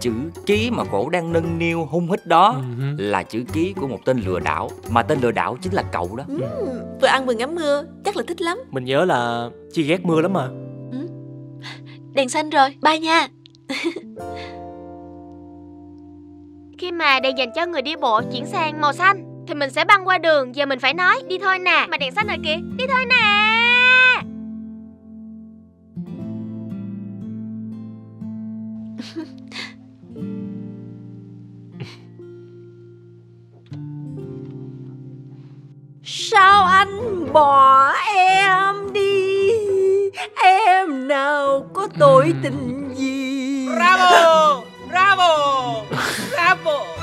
chữ ký mà cổ đang nâng niu hung hít đó là chữ ký của một tên lừa đảo, mà tên lừa đảo chính là cậu đó. Vừa ăn vừa ngắm mưa, chắc là thích lắm. Mình nhớ là Chi ghét mưa lắm mà. Đèn xanh rồi, bye nha. Khi mà đèn dành cho người đi bộ chuyển sang màu xanh thì mình sẽ băng qua đường. Giờ mình phải nói đi thôi nè. Mà đèn xanh rồi kìa, đi thôi nè. Sao anh bỏ em đi? Em nào có tội tình gì? Bravo! Bravo! Bravo!